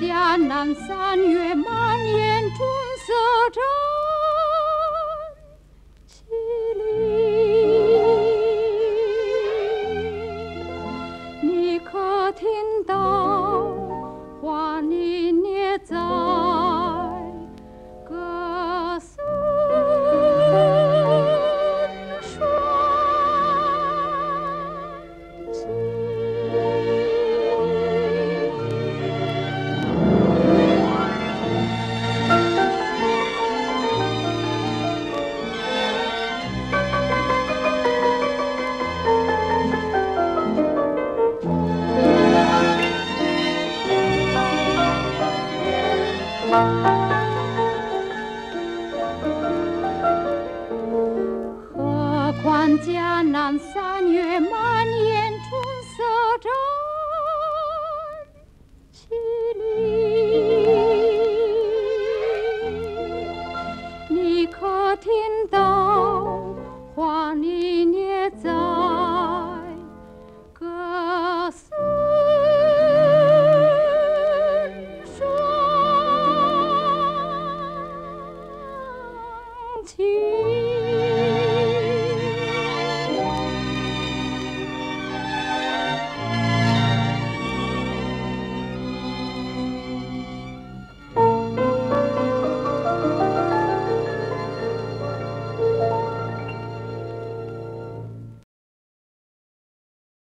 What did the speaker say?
江南三月蔓延春色正凄厉，你可听到花泥捏造？